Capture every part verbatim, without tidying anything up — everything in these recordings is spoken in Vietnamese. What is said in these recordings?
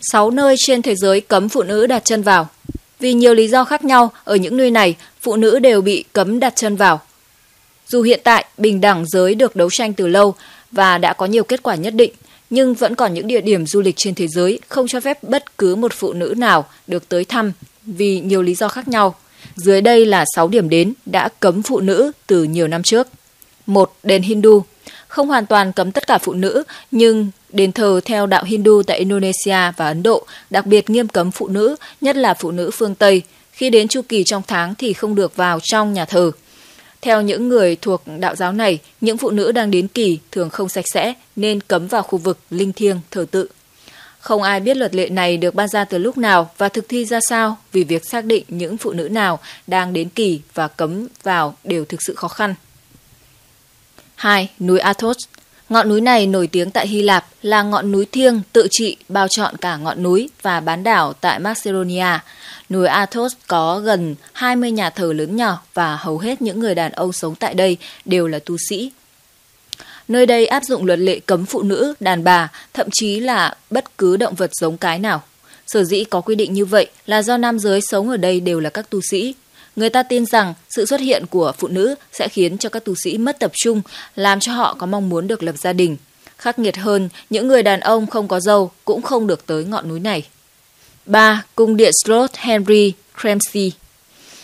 sáu nơi trên thế giới cấm phụ nữ đặt chân vào. Vì nhiều lý do khác nhau, ở những nơi này, phụ nữ đều bị cấm đặt chân vào. Dù hiện tại, bình đẳng giới được đấu tranh từ lâu và đã có nhiều kết quả nhất định, nhưng vẫn còn những địa điểm du lịch trên thế giới không cho phép bất cứ một phụ nữ nào được tới thăm vì nhiều lý do khác nhau. Dưới đây là sáu điểm đến đã cấm phụ nữ từ nhiều năm trước. một. Đền Hindu. Không hoàn toàn cấm tất cả phụ nữ, nhưng đền thờ theo đạo Hindu tại Indonesia và Ấn Độ đặc biệt nghiêm cấm phụ nữ, nhất là phụ nữ phương Tây. Khi đến chu kỳ trong tháng thì không được vào trong nhà thờ. Theo những người thuộc đạo giáo này, những phụ nữ đang đến kỳ thường không sạch sẽ nên cấm vào khu vực linh thiêng thờ tự. Không ai biết luật lệ này được ban ra từ lúc nào và thực thi ra sao, vì việc xác định những phụ nữ nào đang đến kỳ và cấm vào đều thực sự khó khăn. hai. Núi Athos. Ngọn núi này nổi tiếng tại Hy Lạp là ngọn núi thiêng tự trị bao trọn cả ngọn núi và bán đảo tại Macedonia. Núi Athos có gần hai mươi nhà thờ lớn nhỏ và hầu hết những người đàn ông sống tại đây đều là tu sĩ. Nơi đây áp dụng luật lệ cấm phụ nữ, đàn bà, thậm chí là bất cứ động vật giống cái nào. Sở dĩ có quy định như vậy là do nam giới sống ở đây đều là các tu sĩ. Người ta tin rằng sự xuất hiện của phụ nữ sẽ khiến cho các tu sĩ mất tập trung, làm cho họ có mong muốn được lập gia đình. Khắc nghiệt hơn, những người đàn ông không có râu cũng không được tới ngọn núi này. ba. Cung điện Schloss Herrenchiemsee.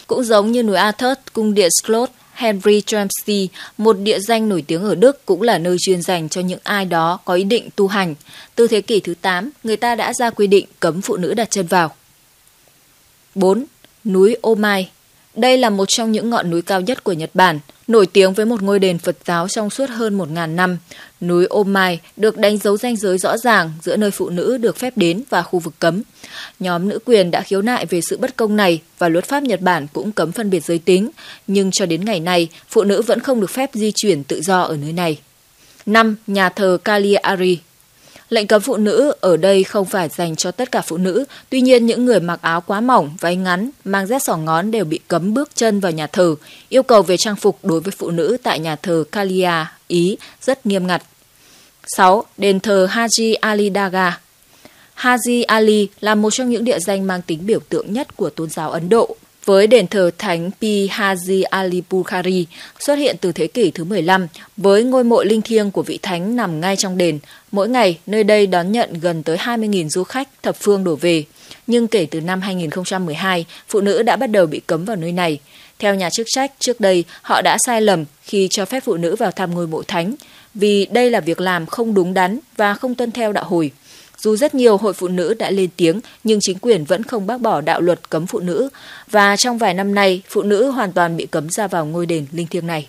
Cũng giống như núi Athos, cung điện Schloss Herrenchiemsee, một địa danh nổi tiếng ở Đức, cũng là nơi chuyên dành cho những ai đó có ý định tu hành. Từ thế kỷ thứ tám, người ta đã ra quy định cấm phụ nữ đặt chân vào. bốn. Núi Omine. Đây là một trong những ngọn núi cao nhất của Nhật Bản, nổi tiếng với một ngôi đền Phật giáo trong suốt hơn một nghìn năm. Núi Omine được đánh dấu ranh giới rõ ràng giữa nơi phụ nữ được phép đến và khu vực cấm. Nhóm nữ quyền đã khiếu nại về sự bất công này và luật pháp Nhật Bản cũng cấm phân biệt giới tính, nhưng cho đến ngày nay, phụ nữ vẫn không được phép di chuyển tự do ở nơi này. năm. Nhà thờ Cagliari. Lệnh cấm phụ nữ ở đây không phải dành cho tất cả phụ nữ, tuy nhiên những người mặc áo quá mỏng, váy ngắn, mang dép xỏ ngón đều bị cấm bước chân vào nhà thờ. Yêu cầu về trang phục đối với phụ nữ tại nhà thờ Cagliari, Ý rất nghiêm ngặt. sáu. Đền thờ Haji Ali Dargah. Haji Ali là một trong những địa danh mang tính biểu tượng nhất của tôn giáo Ấn Độ, với đền thờ Thánh Pir Haji Ali Bukhari xuất hiện từ thế kỷ thứ mười lăm, với ngôi mộ linh thiêng của vị thánh nằm ngay trong đền. Mỗi ngày, nơi đây đón nhận gần tới hai mươi nghìn du khách thập phương đổ về. Nhưng kể từ năm hai nghìn không trăm mười hai, phụ nữ đã bắt đầu bị cấm vào nơi này. Theo nhà chức trách, trước đây họ đã sai lầm khi cho phép phụ nữ vào thăm ngôi mộ thánh, vì đây là việc làm không đúng đắn và không tuân theo đạo hồi. Dù rất nhiều hội phụ nữ đã lên tiếng, nhưng chính quyền vẫn không bác bỏ đạo luật cấm phụ nữ, và trong vài năm nay, phụ nữ hoàn toàn bị cấm ra vào ngôi đền linh thiêng này.